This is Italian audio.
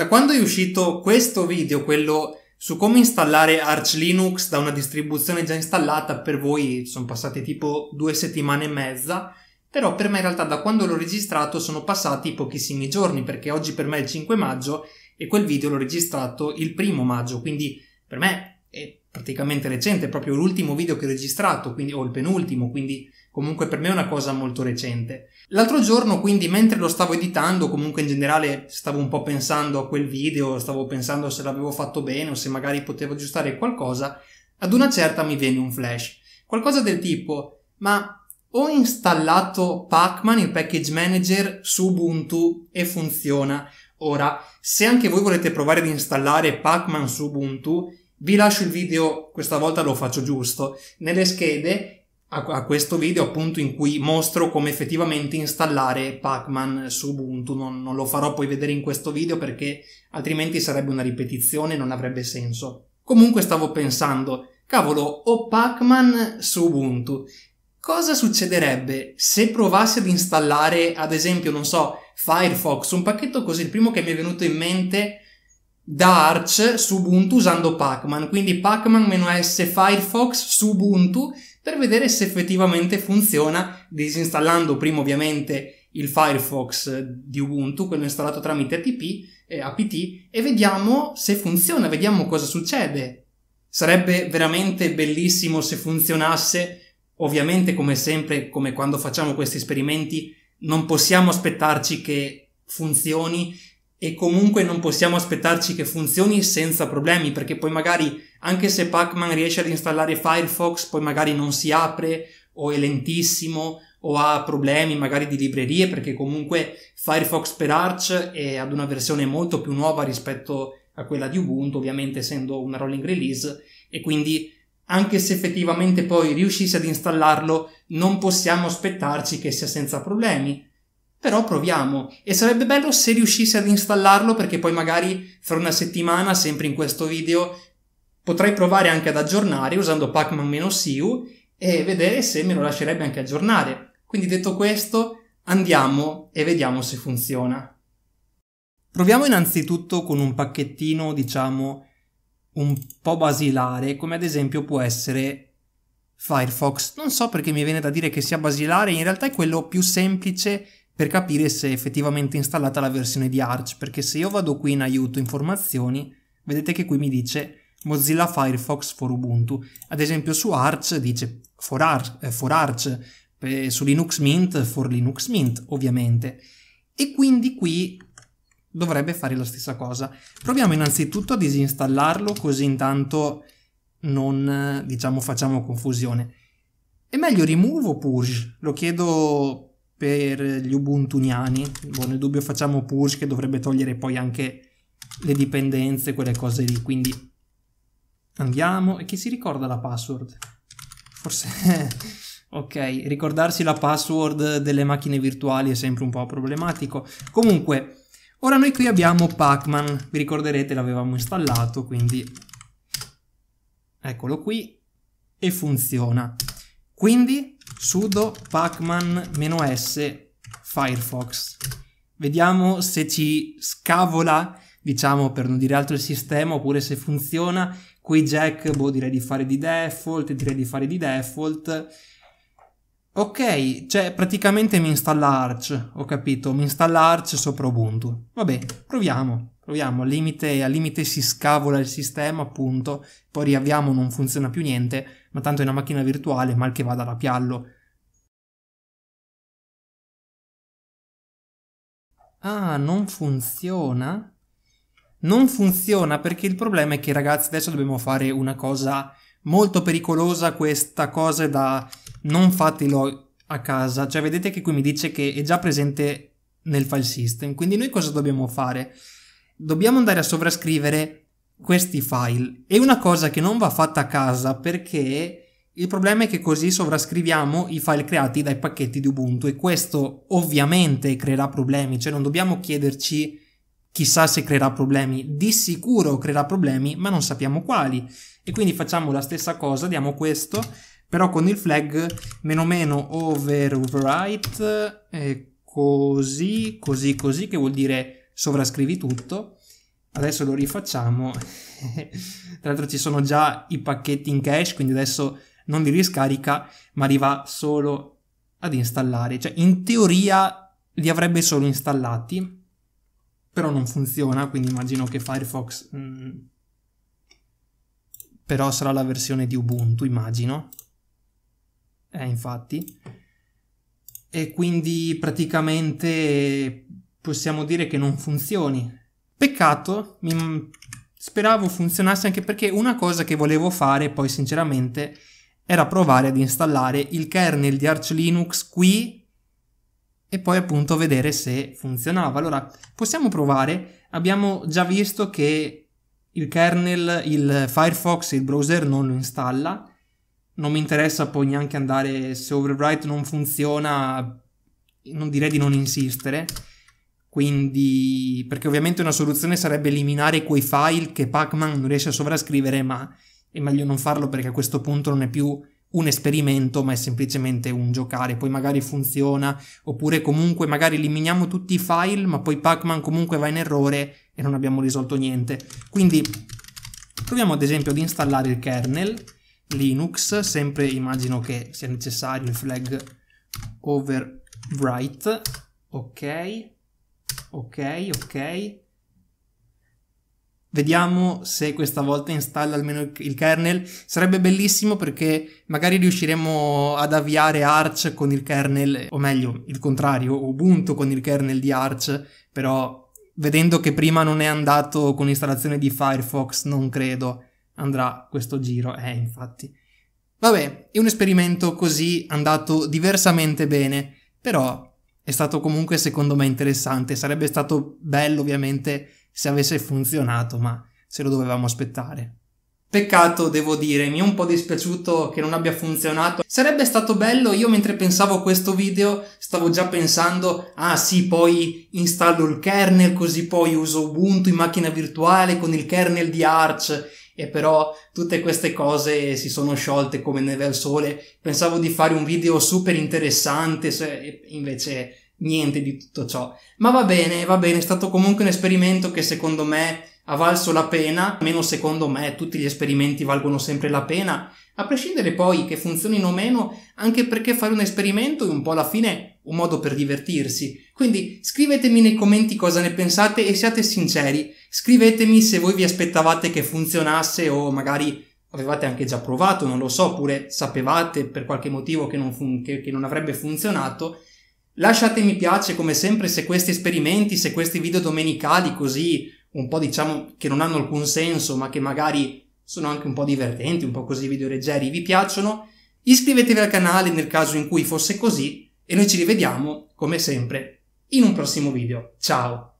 Da quando è uscito questo video, quello su come installare Arch Linux da una distribuzione già installata, per voi sono passate tipo 2 settimane e mezza, però per me in realtà da quando l'ho registrato sono passati pochissimi giorni, perché oggi per me è il 5 maggio e quel video l'ho registrato il 1 maggio, quindi per me è praticamente recente, è proprio l'ultimo video che ho registrato, quindi, o il penultimo, quindi comunque per me è una cosa molto recente. L'altro giorno, quindi, mentre lo stavo editando, comunque in generale stavo un po' pensando a quel video, stavo pensando se l'avevo fatto bene o se magari potevo aggiustare qualcosa, ad una certa mi viene un flash. Qualcosa del tipo, ma ho installato Pacman, il package manager, su Ubuntu e funziona. Ora, se anche voi volete provare ad installare Pacman su Ubuntu, vi lascio il video, questa volta lo faccio giusto, nelle schede a questo video appunto in cui mostro come effettivamente installare Pacman su Ubuntu. Non lo farò poi vedere in questo video perché altrimenti sarebbe una ripetizione e non avrebbe senso. Comunque stavo pensando, cavolo, ho Pacman su Ubuntu. Cosa succederebbe se provassi ad installare, ad esempio, non so, Firefox, un pacchetto così, il primo che mi è venuto in mente, da Arch su Ubuntu usando Pacman, quindi Pacman-S Firefox su Ubuntu, per vedere se effettivamente funziona, disinstallando prima ovviamente il Firefox di Ubuntu, quello installato tramite apt, e vediamo se funziona, vediamo cosa succede. Sarebbe veramente bellissimo se funzionasse. Ovviamente, come sempre, come quando facciamo questi esperimenti, non possiamo aspettarci che funzioni, e comunque non possiamo aspettarci che funzioni senza problemi, perché poi magari anche se Pacman riesce ad installare Firefox, poi magari non si apre o è lentissimo o ha problemi magari di librerie, perché comunque Firefox per Arch è ad una versione molto più nuova rispetto a quella di Ubuntu, ovviamente essendo una rolling release, e quindi anche se effettivamente poi riuscisse ad installarlo non possiamo aspettarci che sia senza problemi. Però proviamo, e sarebbe bello se riuscissi ad installarlo, perché poi magari fra una settimana, sempre in questo video, potrei provare anche ad aggiornare usando Pacman-CU e vedere se me lo lascerebbe anche aggiornare. Quindi, detto questo, andiamo e vediamo se funziona. Proviamo innanzitutto con un pacchettino, diciamo, un po' basilare, come ad esempio può essere Firefox. Non so perché mi viene da dire che sia basilare, in realtà è quello più semplice per capire se è effettivamente installata la versione di Arch, perché se io vado qui in aiuto informazioni, vedete che qui mi dice Mozilla Firefox for Ubuntu, ad esempio su Arch dice for Arch, su Linux Mint for Linux Mint ovviamente, e quindi qui dovrebbe fare la stessa cosa. Proviamo innanzitutto a disinstallarlo, così intanto non, diciamo, facciamo confusione. È meglio remove purge? Lo chiedo per gli ubuntuniani. Boh, nel dubbio facciamo purge, che dovrebbe togliere poi anche le dipendenze, quelle cose lì. Quindi andiamo, e chi si ricorda la password? Forse ok, ricordarsi la password delle macchine virtuali è sempre un po' problematico. Comunque, ora noi qui abbiamo Pacman, vi ricorderete l'avevamo installato, quindi eccolo qui e funziona. Quindi sudo pacman-s firefox, vediamo se ci scavola, diciamo, per non dire altro, il sistema, oppure se funziona. Qui jack, boh, direi di fare di default. Ok, cioè praticamente mi installa Arch, ho capito, mi installa Arch sopra Ubuntu. Vabbè, proviamo, al limite si scavola il sistema, appunto, poi riavviamo, non funziona più niente, ma tanto è una macchina virtuale, mal che vada la piallo. Ah, non funziona? Non funziona perché il problema è che, ragazzi, adesso dobbiamo fare una cosa molto pericolosa, questa cosa è da non fatelo a casa, cioè vedete che qui mi dice che è già presente nel file system, quindi noi cosa dobbiamo fare? Dobbiamo andare a sovrascrivere questi file, è una cosa che non va fatta a casa perché il problema è che così sovrascriviamo i file creati dai pacchetti di Ubuntu, e questo ovviamente creerà problemi, cioè non dobbiamo chiederci chissà se creerà problemi, di sicuro creerà problemi, ma non sappiamo quali. E quindi facciamo la stessa cosa, diamo questo, però con il flag - overwrite, così, che vuol dire sovrascrivi tutto, Adesso lo rifacciamo. Tra l'altro ci sono già i pacchetti in cache, quindi adesso non li riscarica, ma li va solo ad installare. Cioè, in teoria li avrebbe solo installati, però non funziona, quindi immagino che Firefox... però sarà la versione di Ubuntu, immagino. Infatti. E quindi praticamente possiamo dire che non funzioni. Peccato, speravo funzionasse, anche perché una cosa che volevo fare poi sinceramente era provare ad installare il kernel di Arch Linux qui e poi appunto vedere se funzionava. Allora possiamo provare, abbiamo già visto che il kernel, il Firefox, il browser non lo installa, non mi interessa poi neanche andare, se overwrite non funziona non direi di non insistere. Quindi, perché ovviamente una soluzione sarebbe eliminare quei file che Pacman non riesce a sovrascrivere, ma è meglio non farlo perché a questo punto non è più un esperimento, ma è semplicemente un giocare. Poi magari funziona, oppure comunque magari eliminiamo tutti i file, ma poi Pacman comunque va in errore e non abbiamo risolto niente. Quindi proviamo ad esempio ad installare il kernel Linux, sempre immagino che sia necessario il flag overwrite, ok. Ok, vediamo se questa volta installa almeno il kernel. Sarebbe bellissimo perché magari riusciremo ad avviare Arch con il kernel, o meglio il contrario, Ubuntu con il kernel di Arch, però vedendo che prima non è andato con l'installazione di Firefox non credo andrà questo giro, infatti. Vabbè, è un esperimento così andato diversamente bene, però... è stato comunque secondo me interessante, sarebbe stato bello ovviamente se avesse funzionato, ma se lo dovevamo aspettare. Peccato, devo dire, mi è un po' dispiaciuto che non abbia funzionato. Sarebbe stato bello, io mentre pensavo a questo video stavo già pensando, ah sì, poi installo il kernel così poi uso Ubuntu in macchina virtuale con il kernel di Arch. E però tutte queste cose si sono sciolte come neve al sole. Pensavo di fare un video super interessante, invece niente di tutto ciò. Ma va bene, è stato comunque un esperimento che secondo me ha valso la pena. Almeno secondo me tutti gli esperimenti valgono sempre la pena, a prescindere poi che funzionino o meno, anche perché fare un esperimento è un po' alla fine un modo per divertirsi. Quindi scrivetemi nei commenti cosa ne pensate e siate sinceri. Scrivetemi se voi vi aspettavate che funzionasse o magari avevate anche già provato, non lo so, oppure sapevate per qualche motivo che non avrebbe funzionato. Lasciate mi piace come sempre se questi esperimenti, se questi video domenicali così un po' diciamo che non hanno alcun senso ma che magari sono anche un po' divertenti, un po' così video leggeri, vi piacciono. Iscrivetevi al canale nel caso in cui fosse così e noi ci rivediamo come sempre in un prossimo video. Ciao!